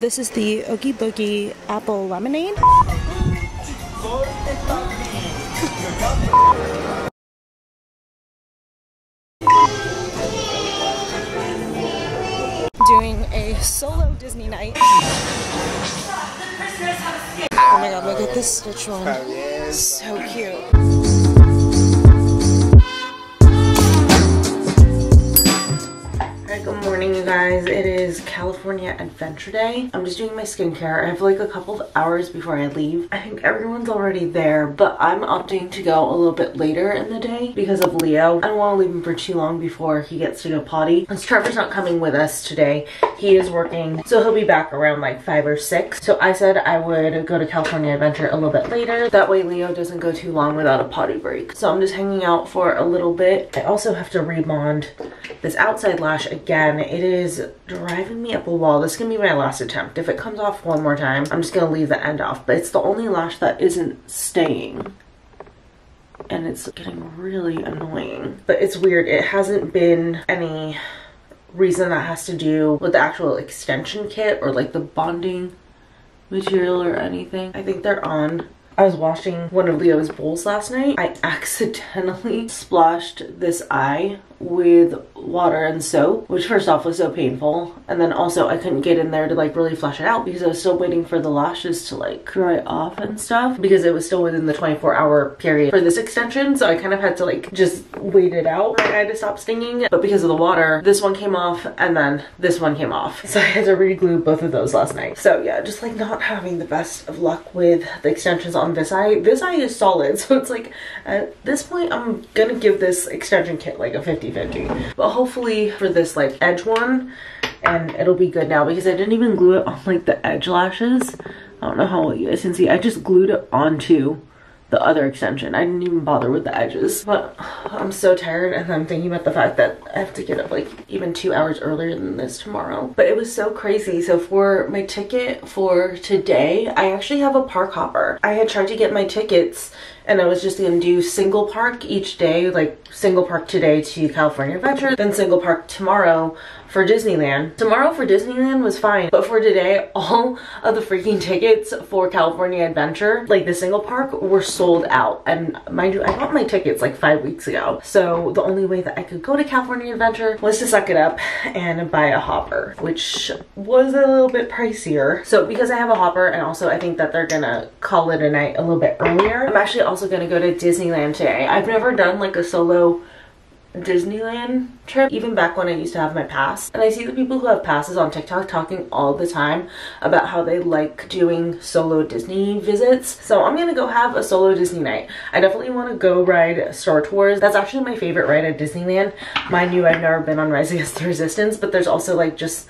This is the Oogie Boogie Apple Lemonade. Doing a solo Disney night. Oh my god, look at this Stitch one. So cute. Good morning, you guys. It is California Adventure Day. I'm just doing my skincare. I have like a couple of hours before I leave. I think everyone's already there, but I'm opting to go a little bit later in the day because of Leo. I don't want to leave him for too long before he gets to go potty. Since Trevor's not coming with us today, he is working, so he'll be back around like 5 or 6. So I said I would go to California Adventure a little bit later. That way Leo doesn't go too long without a potty break. So I'm just hanging out for a little bit. I also have to rebond this outside lash again. It is driving me up a wall. This is gonna be my last attempt. If it comes off one more time, I'm just gonna leave the end off, but it's the only lash that isn't staying. And it's getting really annoying. But it's weird, it hasn't been any reason that has to do with the actual extension kit or like the bonding material or anything. I think they're on. I was washing one of Leo's bowls last night. I accidentally splashed this eye with water and soap, which first off was so painful, and then also I couldn't get in there to like really flush it out because I was still waiting for the lashes to like dry off and stuff because it was still within the 24-hour period for this extension, so I kind of had to like just wait it out for my eye to stop stinging. But because of the water, this one came off and then this one came off, so I had to re-glue both of those last night. So yeah, just like not having the best of luck with the extensions on this eye. This eye is solid, so it's like at this point I'm gonna give this extension kit like a 50/50, but hopefully for this like edge one, and it'll be good now because I didn't even glue it on like the edge lashes. I don't know how well you guys can see. I just glued it onto the other extension. I didn't even bother with the edges, but I'm so tired, and I'm thinking about the fact that I have to get up like even 2 hours earlier than this tomorrow. But it was so crazy. So for my ticket for today, I actually have a park hopper. I had tried to get my tickets and I was just gonna do single park each day, like single park today to California Adventure, then single park tomorrow for Disneyland. Tomorrow for Disneyland was fine, but for today, all of the freaking tickets for California Adventure, like the single park, were sold out. And mind you, I got my tickets like 5 weeks ago. So the only way that I could go to California Adventure was to suck it up and buy a hopper, which was a little bit pricier. So because I have a hopper, and also I think that they're gonna call it a night a little bit earlier, I'm actually also gonna go to Disneyland today. I've never done like a solo Disneyland trip, even back when I used to have my pass, and I see the people who have passes on TikTok talking all the time about how they like doing solo Disney visits, so I'm gonna go have a solo Disney night. I definitely want to go ride Star Tours. That's actually my favorite ride at Disneyland. Mind you, I've never been on Rise Against the Resistance, but there's also like just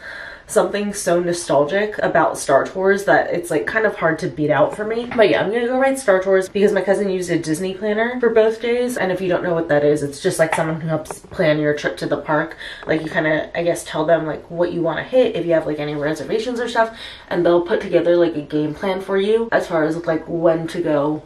something so nostalgic about Star Tours that it's like kind of hard to beat out for me. But yeah, I'm gonna go ride Star Tours because my cousin used a Disney planner for both days, and if you don't know what that is, it's just like someone who helps plan your trip to the park. Like you kind of, I guess, tell them like what you want to hit, if you have like any reservations or stuff, and they'll put together like a game plan for you as far as like when to go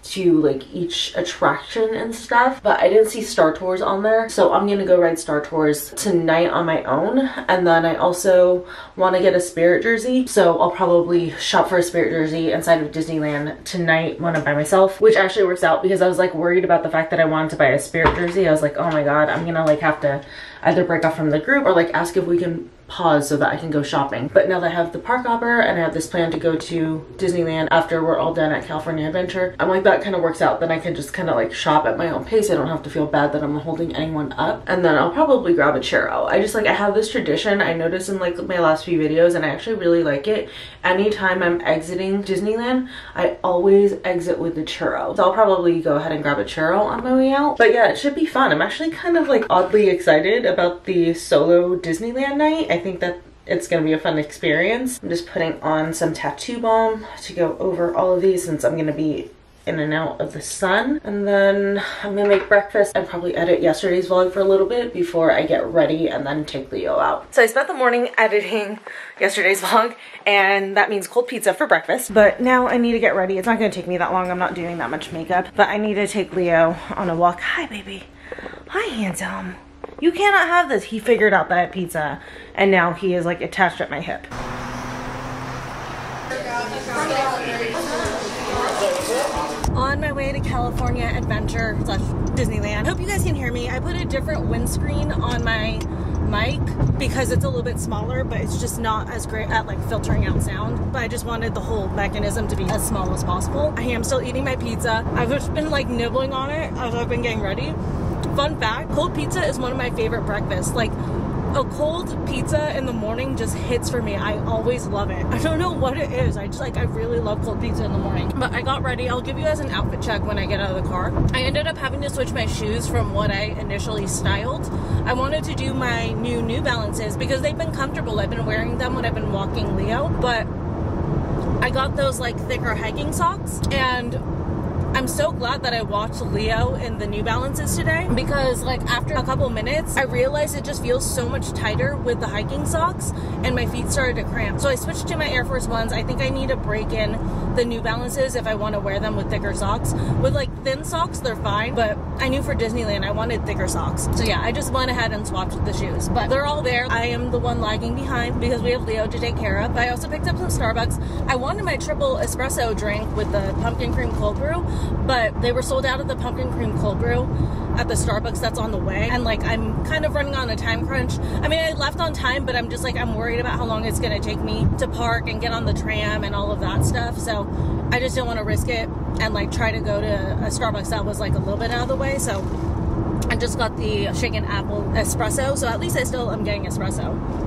to like each attraction and stuff. But I didn't see Star Tours on there, so I'm gonna go ride Star Tours tonight on my own, and then I also want to get a Spirit Jersey, so I'll probably shop for a Spirit Jersey inside of Disneyland tonight when I'm by myself, which actually works out because I was like worried about the fact that I wanted to buy a Spirit Jersey. I was like, oh my god, I'm gonna like have to either break off from the group or like ask if we can pause so that I can go shopping. But now that I have the park hopper and I have this plan to go to Disneyland after we're all done at California Adventure, I'm like, that kind of works out. Then I can just kind of like shop at my own pace. I don't have to feel bad that I'm holding anyone up. And then I'll probably grab a churro. I just like, I have this tradition I noticed in like my last few videos, and I actually really like it. Anytime I'm exiting Disneyland, I always exit with the churro. So I'll probably go ahead and grab a churro on my way out. But yeah, it should be fun. I'm actually kind of like oddly excited about the solo Disneyland night. I think that it's gonna be a fun experience. I'm just putting on some tattoo balm to go over all of these since I'm gonna be in and out of the sun. And then I'm gonna make breakfast and probably edit yesterday's vlog for a little bit before I get ready and then take Leo out. So I spent the morning editing yesterday's vlog, and that means cold pizza for breakfast. But now I need to get ready. It's not gonna take me that long. I'm not doing that much makeup, but I need to take Leo on a walk. Hi, baby. Hi, handsome. You cannot have this. He figured out that pizza, and now he is like attached at my hip. On my way to California Adventure / Disneyland. Hope you guys can hear me. I put a different windscreen on my mic because it's a little bit smaller, but it's just not as great at like filtering out sound. But I just wanted the whole mechanism to be as small as possible. I am still eating my pizza. I've just been like nibbling on it as I've been getting ready. Fun fact, cold pizza is one of my favorite breakfasts. Like, a cold pizza in the morning just hits for me. I always love it. I don't know what it is. I really love cold pizza in the morning. But I got ready. I'll give you guys an outfit check when I get out of the car. I ended up having to switch my shoes from what I initially styled. I wanted to do my new New Balances because they've been comfortable. I've been wearing them when I've been walking Leo, but I got those like thicker hiking socks, and I'm so glad that I watched Leo in the New Balances today, because like after a couple minutes I realized it just feels so much tighter with the hiking socks and my feet started to cramp. So I switched to my Air Force Ones. I think I need to break in the New Balances if I want to wear them with thicker socks. With like thin socks they're fine, but I knew for Disneyland I wanted thicker socks. So yeah, I just went ahead and swapped the shoes, but they're all there. I am the one lagging behind because we have Leo to take care of. I also picked up some Starbucks. I wanted my triple espresso drink with the pumpkin cream cold brew, but they were sold out of the pumpkin cream cold brew at the Starbucks that's on the way, and like I'm kind of running on a time crunch. I mean, I left on time, but I'm just like, I'm worried about how long it's gonna take me to park and get on the tram and all of that stuff, so I just didn't want to risk it and like try to go to a Starbucks that was like a little bit out of the way. So I just got the shaken apple espresso, so at least I still am getting espresso.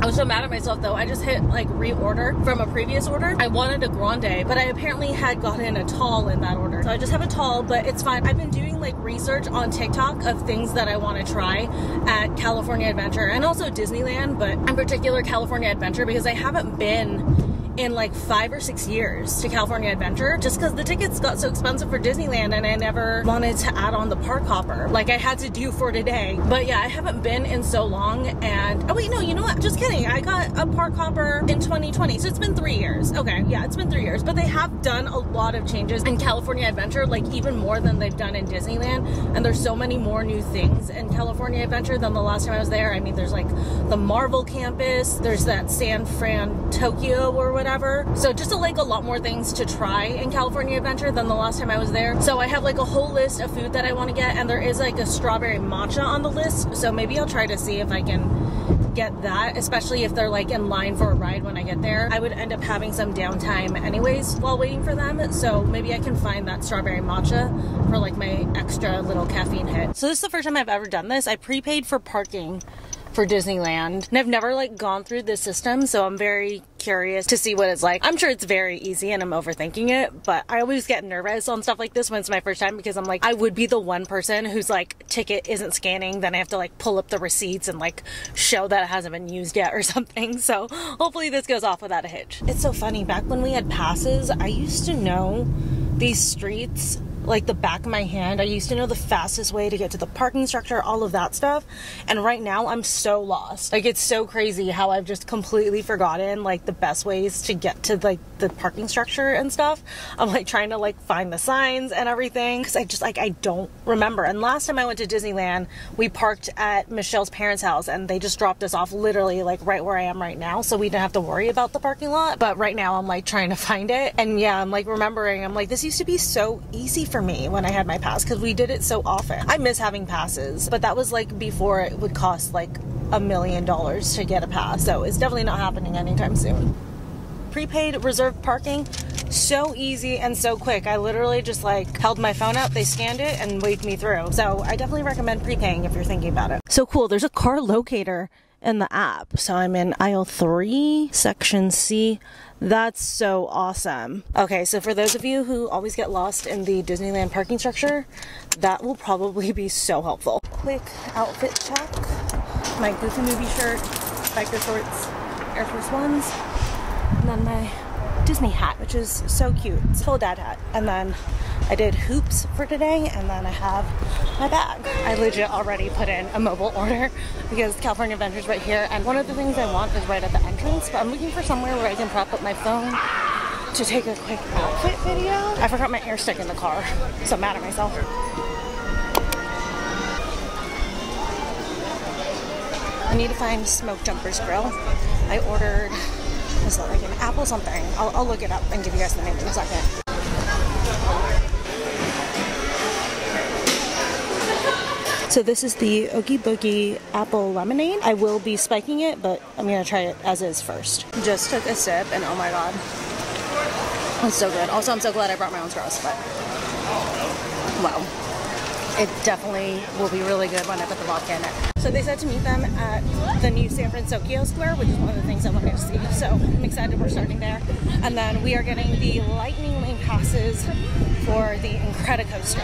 I was so mad at myself though. I just hit like reorder from a previous order. I wanted a grande, but I apparently had gotten a tall in that order. So I just have a tall, but it's fine. I've been doing like research on TikTok of things that I want to try at California Adventure and also Disneyland, but in particular California Adventure, because I haven't been in like 5 or 6 years to California Adventure just because the tickets got so expensive for Disneyland, and I never wanted to add on the park hopper like I had to do for today. But yeah, I haven't been in so long. And oh wait, no, you know what, just kidding, I got a park hopper in 2020, so it's been 3 years. Okay, yeah, it's been 3 years, but they have done a lot of changes in California Adventure, like even more than they've done in Disneyland, and there's so many more new things in California Adventure than the last time I was there. I mean, there's like the Marvel campus, there's that San Fransokyo or whatever. So just like a lot more things to try in California Adventure than the last time I was there. So I have like a whole list of food that I want to get, and there is like a strawberry matcha on the list. So maybe I'll try to see if I can get that, especially if they're like in line for a ride when I get there. I would end up having some downtime anyways while waiting for them. So maybe I can find that strawberry matcha for like my extra little caffeine hit. So this is the first time I've ever done this. I prepaid for parking for Disneyland, and I've never like gone through this system, so I'm very curious to see what it's like. I'm sure it's very easy and I'm overthinking it, but I always get nervous on stuff like this when it's my first time, because I'm like, I would be the one person who's like ticket isn't scanning, then I have to like pull up the receipts and like show that it hasn't been used yet or something. So hopefully this goes off without a hitch. It's so funny, back when we had passes, I used to know these streets like the back of my hand. I used to know the fastest way to get to the parking structure, all of that stuff, and right now I'm so lost. Like, it's so crazy how I've just completely forgotten like the best ways to get to like the parking structure and stuff. I'm like trying to like find the signs and everything because I just like, I don't remember. And last time I went to Disneyland, we parked at Michelle's parents' house and they just dropped us off literally like right where I am right now, so we didn't have to worry about the parking lot. But right now I'm like trying to find it, and yeah, I'm like remembering, I'm like, this used to be so easy for me when I had my pass because we did it so often. I miss having passes, but that was like before it would cost like $1 million to get a pass, so it's definitely not happening anytime soon. Prepaid reserved parking, so easy and so quick. I literally just like held my phone up, they scanned it and waved me through. So I definitely recommend prepaying if you're thinking about it. So cool, there's a car locator in the app. So I'm in aisle 3, section C. That's so awesome. Okay, so for those of you who always get lost in the Disneyland parking structure, that will probably be so helpful. Quick outfit check. My Goofy Movie shirt, biker shorts, Air Force Ones, and then my Disney hat, which is so cute. It's a full dad hat. And then I did hoops for today, and then I have my bag. I legit already put in a mobile order because California Adventure's right here, and one of the things I want is right at the entrance, but I'm looking for somewhere where I can prop up my phone to take a quick outfit video. I forgot my air stick in the car, so I'm mad at myself. I need to find Smokejumpers Grill. I ordered, was that like an apple something? I'll look it up and give you guys the name in a second. So this is the Oogie Boogie Apple Lemonade. I will be spiking it, but I'm gonna try it as is first. Just took a sip and oh my god, it's so good. Also, I'm so glad I brought my own straws, but wow. It definitely will be really good when I put the vodka in it. So they said to meet them at the new San Fransokyo square, which is one of the things I wanted to see. So I'm excited we're starting there. And then we are getting the lightning lane passes for the Incredicoaster.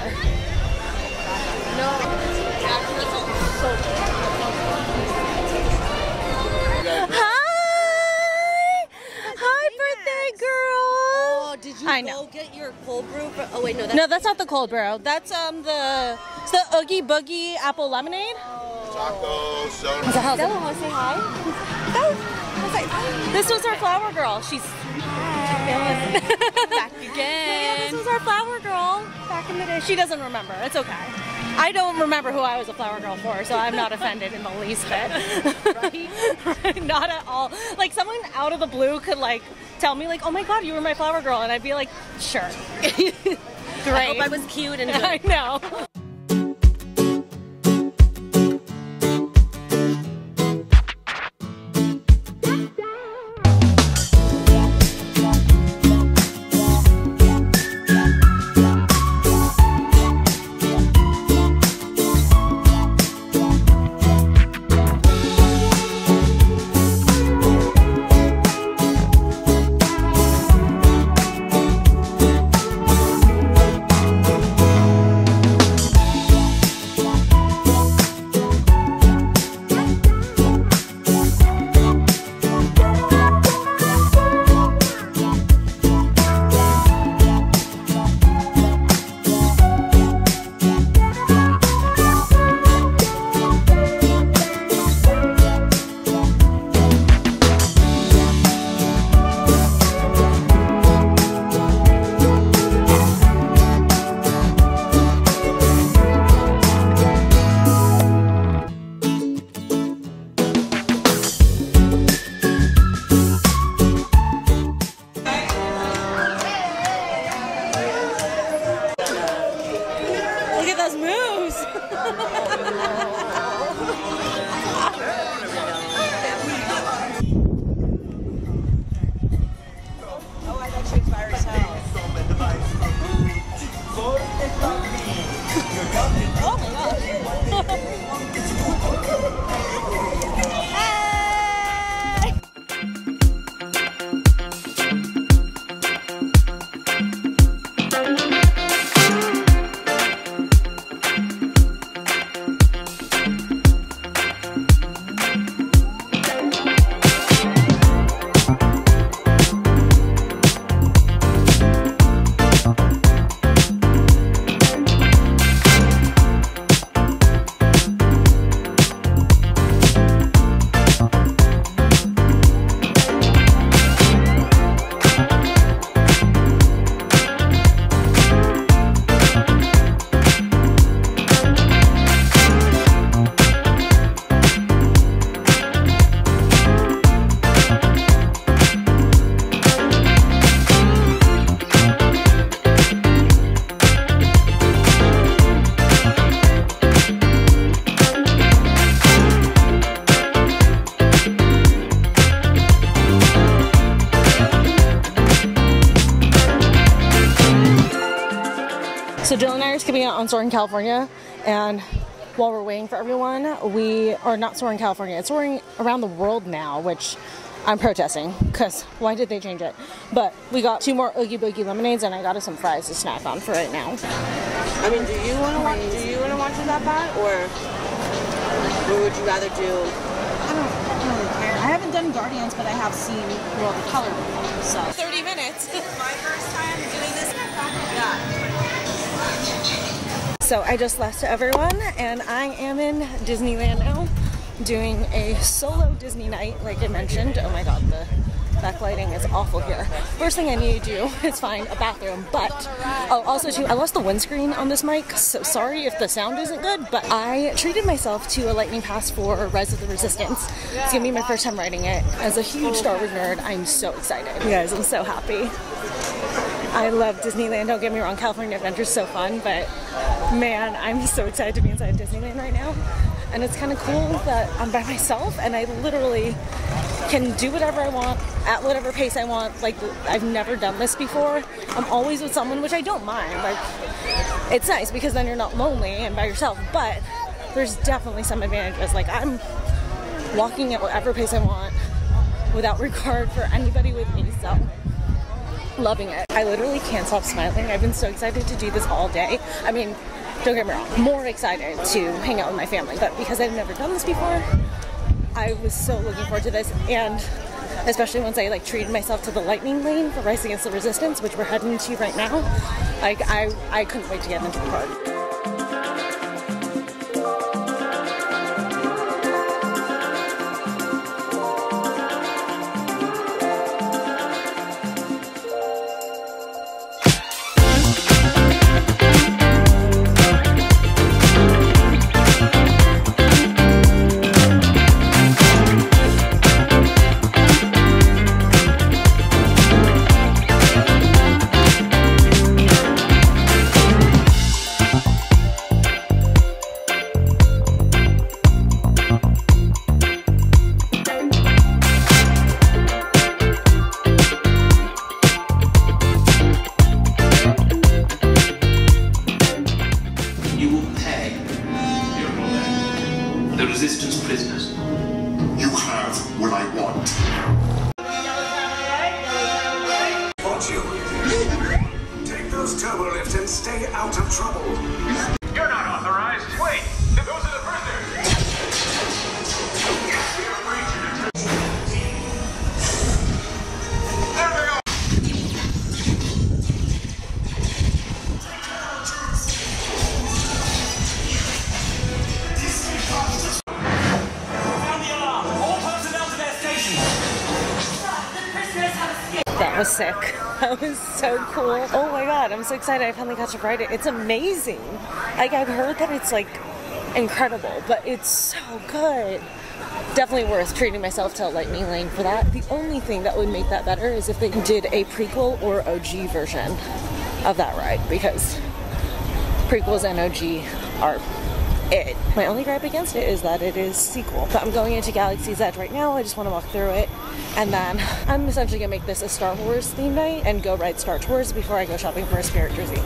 Hi! Hi, birthday girl! Oh, did you go get your cold brew? Oh wait, no, that's not the cold brew. That's the Oogie Boogie Apple Lemonade. Taco soda. Stella, want to say hi? This was our flower girl. She's back again. Yeah, this was our flower girl back in the day. She doesn't remember. It's okay. I don't remember who I was a flower girl for, so I'm not offended in the least bit. Right? Not at all. Like, someone out of the blue could, like, tell me, like, oh my god, you were my flower girl, and I'd be like, sure. Great. I hope I was cute and good. I know. So Jill and I are skipping out on Soaring California, and while we're waiting for everyone, we are not Soaring California, it's Soaring Around the World now, which I'm protesting, because why did they change it? But we got two more Oogie Boogie lemonades, and I got us some fries to snack on for right now. I mean, do you want to watch it that bad, or would you rather do... I don't really care. I haven't done Guardians, but I have seen World of Color before, so... 30 minutes! My first time doing this, yeah. So I just left to everyone, and I am in Disneyland now. doing a solo Disney night, like I mentioned. Oh my god, the backlighting is awful here. First thing I need to do is find a bathroom, but oh, also too, I lost the windscreen on this mic, so sorry if the sound isn't good, but I treated myself to a lightning pass for Rise of the Resistance. It's gonna be my first time riding it. As a huge Star Wars nerd, I'm so excited. You guys, I'm so happy. I love Disneyland, don't get me wrong, California Adventure is so fun, but man, I'm so excited to be inside Disneyland right now. And it's kind of cool that I'm by myself and I literally can do whatever I want, at whatever pace I want. Like, I've never done this before. I'm always with someone, which I don't mind. Like, it's nice because then you're not lonely and by yourself, but there's definitely some advantages. Like, I'm walking at whatever pace I want without regard for anybody with me, so loving it. I literally can't stop smiling. I've been so excited to do this all day. I mean, don't get me wrong, more excited to hang out with my family, but because I've never done this before, I was so looking forward to this, and especially once I like treated myself to the lightning lane for Rise Against the Resistance, which we're heading to right now. Like, I couldn't wait to get into the park. Was sick. That was so cool. Oh my god, I'm so excited I finally got to ride it. It's amazing. Like, I've heard that it's like incredible, but it's so good. Definitely worth treating myself to a lightning lane for that. The only thing that would make that better is if they did a prequel or OG version of that ride, because prequels and OG are it. My only gripe against it is that it is sequel, but I'm going into Galaxy's Edge right now. I just want to walk through it. And then I'm essentially going to make this a Star Wars theme night and go ride Star Tours before I go shopping for a Spirit Jersey.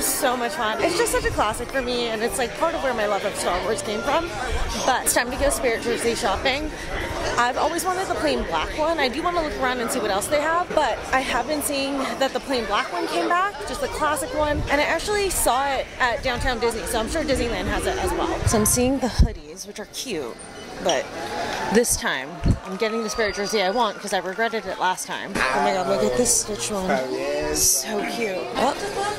So much fun. It's just such a classic for me, and it's like part of where my love of Star Wars came from. But it's time to go Spirit Jersey shopping. I've always wanted the plain black one. I do want to look around and see what else they have, but I have been seeing that the plain black one came back, just the classic one, and I actually saw it at Downtown Disney, so I'm sure Disneyland has it as well. So I'm seeing the hoodies, which are cute, but this time I'm getting the Spirit Jersey I want because I regretted it last time. Oh my god, look at this Stitch one. So cute. Oh,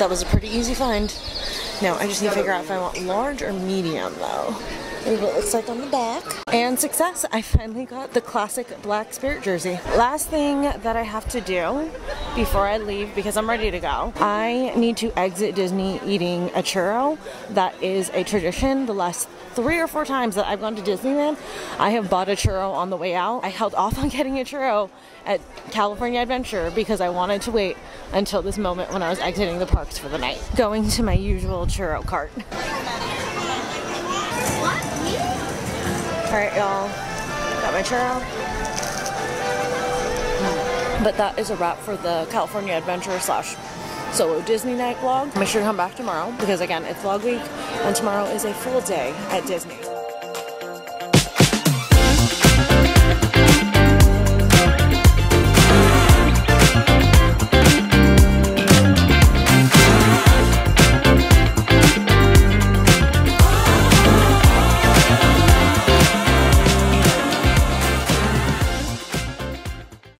that was a pretty easy find. Now I just need to figure out if I want large or medium though. Here's what it looks like on the back. And success, I finally got the classic black Spirit Jersey. Last thing that I have to do before I leave, because I'm ready to go, I need to exit Disney eating a churro. That is a tradition. The last 3 or 4 times that I've gone to Disneyland, I have bought a churro on the way out. I held off on getting a churro at California Adventure because I wanted to wait until this moment when I was exiting the parks for the night. Going to my usual churro cart. All right, y'all, got my churro. But that is a wrap for the California Adventure / Solo Disney Night vlog. Make sure to come back tomorrow because, again, it's vlog week, and tomorrow is a full day at Disney.